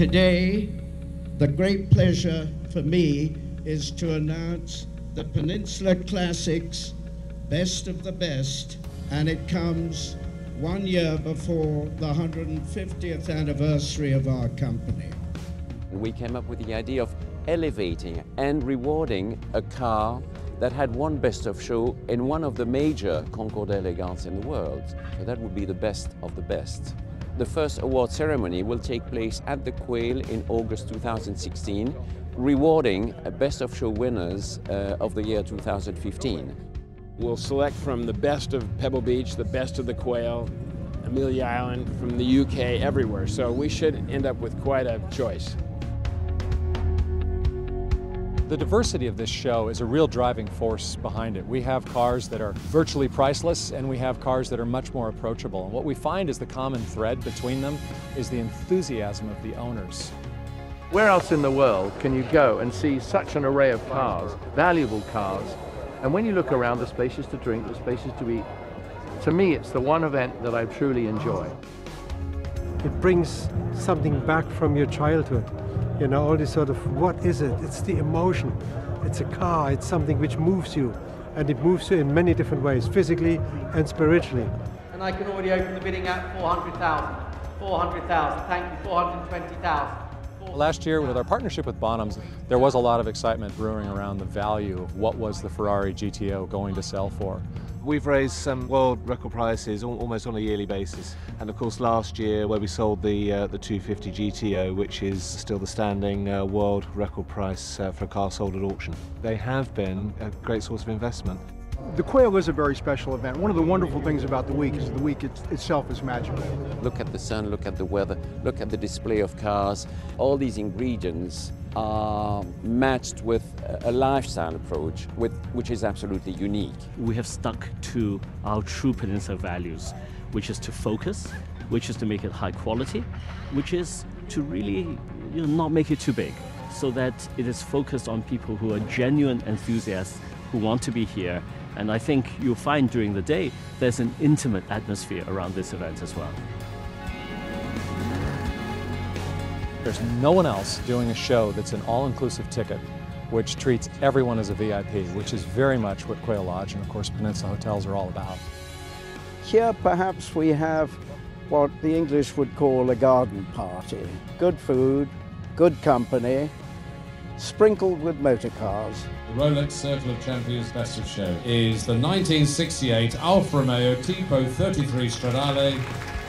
Today, the great pleasure for me is to announce the Peninsula Classics Best of the Best, and it comes 1 year before the 150th anniversary of our company. We came up with the idea of elevating and rewarding a car that had one best of show in one of the major Concours d'Elegance in the world. So that would be the best of the best. The first award ceremony will take place at the Quail in August 2016, rewarding best of show winners of the year 2015. We'll select from the best of Pebble Beach, the best of the Quail, Amelia Island, from the UK, everywhere. So we should end up with quite a choice. The diversity of this show is a real driving force behind it. We have cars that are virtually priceless, and we have cars that are much more approachable. And what we find is the common thread between them is the enthusiasm of the owners. Where else in the world can you go and see such an array of cars, valuable cars? And when you look around, there's places to drink, there's places to eat. To me, it's the one event that I truly enjoy. It brings something back from your childhood. You know, all this sort of, what is it? It's the emotion, it's a car, it's something which moves you, and it moves you in many different ways, physically and spiritually. And I can already open the bidding at 400,000, 400,000, thank you, 420,000. Last year, with our partnership with Bonhams, there was a lot of excitement brewing around the value of what was the Ferrari GTO going to sell for. We've raised some world record prices almost on a yearly basis, and of course last year where we sold the 250 GTO, which is still the standing world record price for a car sold at auction. They have been a great source of investment. The Quail is a very special event. One of the wonderful things about the week is the week itself is magical. Look at the sun, look at the weather, look at the display of cars. All these ingredients are matched with a lifestyle approach, which is absolutely unique. We have stuck to our true Peninsula values, which is to focus, which is to make it high quality, which is to really, you know, not make it too big, so that it is focused on people who are genuine enthusiasts who want to be here. And I think you'll find during the day there's an intimate atmosphere around this event as well. There's no one else doing a show that's an all-inclusive ticket, which treats everyone as a VIP, which is very much what Quail Lodge and, of course, Peninsula Hotels are all about. Here, perhaps, we have what the English would call a garden party. Good food, good company, sprinkled with motor cars. The Rolex Circle of Champions Best of Show is the 1968 Alfa Romeo Tipo 33 Stradale.